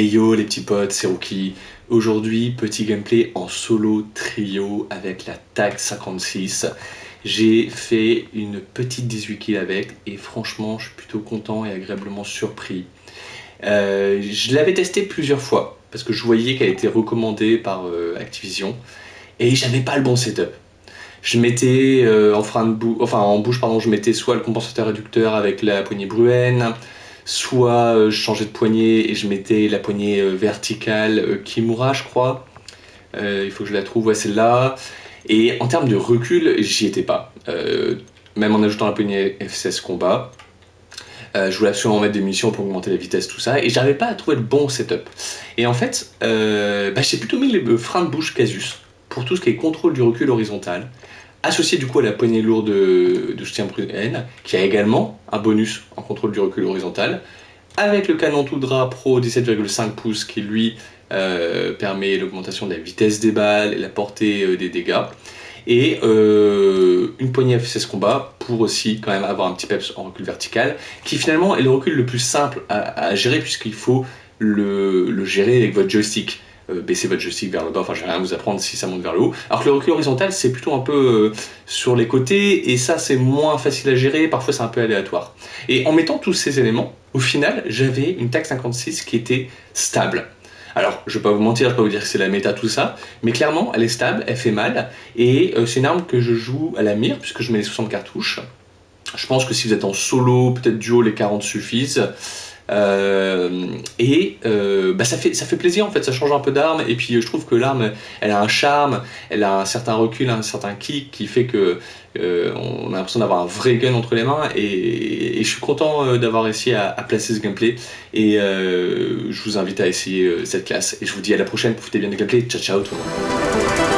Hey yo les petits potes, c'est Rookie. Aujourd'hui, petit gameplay en solo trio avec la TAQ-56. J'ai fait une petite 18 kills avec et franchement, je suis plutôt content et agréablement surpris. Je l'avais testé plusieurs fois parce que je voyais qu'elle était recommandée par Activision et j'avais pas le bon setup. Je mettais en bouche, je mettais soit le compensateur réducteur avec la poignée Bruen, soit je changeais de poignée et je mettais la poignée verticale Kimura, je crois. Il faut que je la trouve, ouais, celle-là. Et en termes de recul, j'y étais pas. Même en ajoutant la poignée F-16 combat, je voulais absolument mettre des munitions pour augmenter la vitesse, tout ça, et j'arrivais pas à trouver le bon setup. Et en fait, j'ai plutôt mis le frein de bouche Casus pour tout ce qui est contrôle du recul horizontal, associé du coup à la poignée lourde de soutien Bruen, qui a également un bonus en contrôle du recul horizontal, avec le canon Toudra Pro 17,5 pouces qui lui permet l'augmentation de la vitesse des balles et la portée des dégâts, et une poignée F-16 combat pour aussi quand même avoir un petit peps en recul vertical, qui finalement est le recul le plus simple à gérer puisqu'il faut le gérer avec votre joystick. Baissez votre joystick vers le bas, enfin je vais rien vous apprendre si ça monte vers le haut, alors que le recul horizontal c'est plutôt un peu sur les côtés et ça c'est moins facile à gérer, parfois c'est un peu aléatoire. Et en mettant tous ces éléments, au final j'avais une TAQ-56 qui était stable. Alors je vais pas vous mentir, je vais pas vous dire que c'est la méta tout ça, mais clairement elle est stable, elle fait mal et c'est une arme que je joue à la mire puisque je mets les 60 cartouches. Je pense que si vous êtes en solo, peut-être duo, les 40 suffisent. Ça fait plaisir en fait, ça change un peu d'arme et puis je trouve que l'arme elle a un charme, elle a un certain recul, un certain kick qui fait que on a l'impression d'avoir un vrai gun entre les mains et je suis content d'avoir réussi à placer ce gameplay et je vous invite à essayer cette classe et je vous dis à la prochaine, profitez bien du gameplay, ciao ciao tout le monde.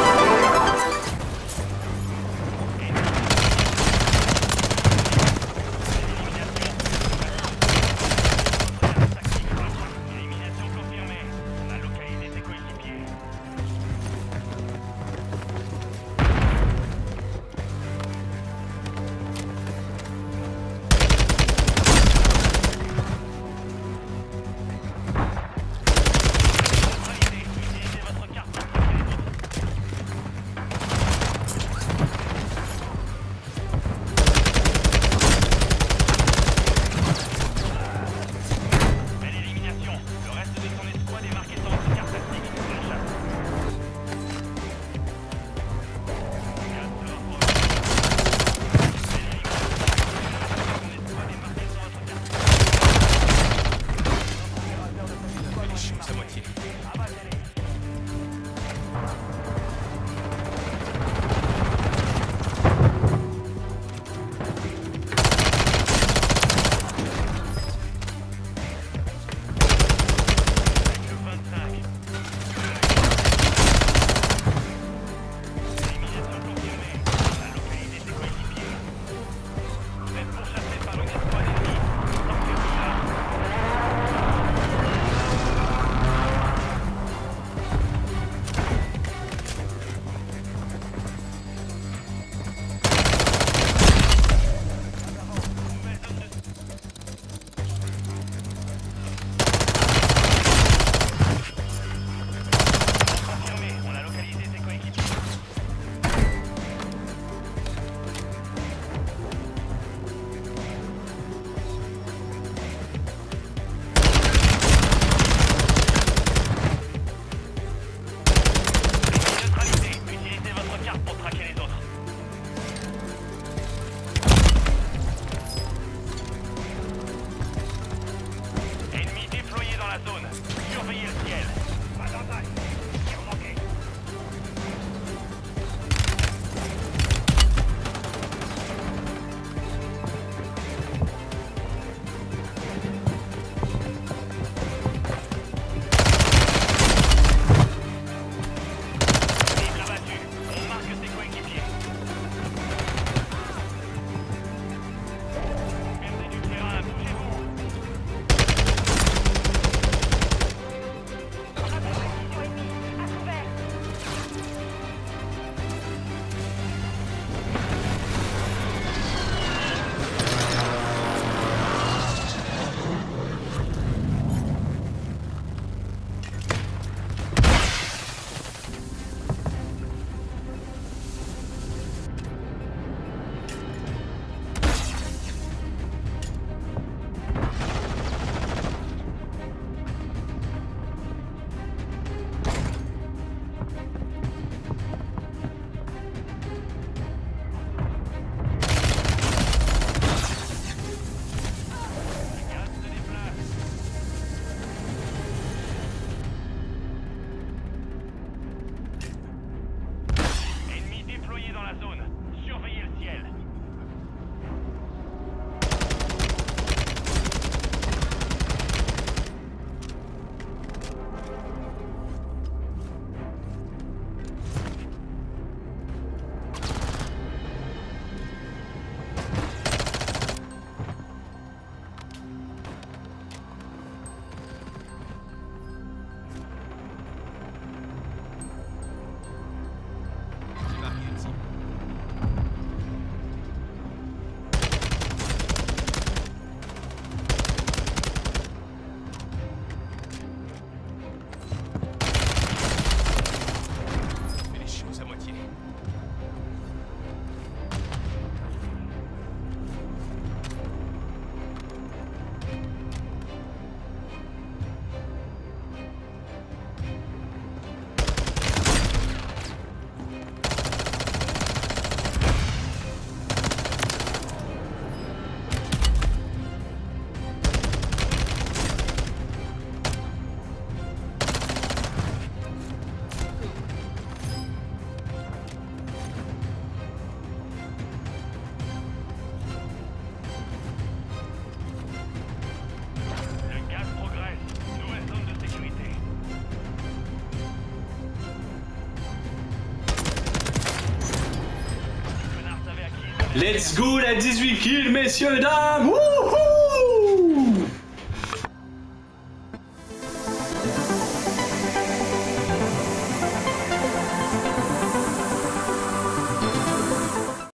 Let's go la 18 kills, messieurs, dames! Wouhou!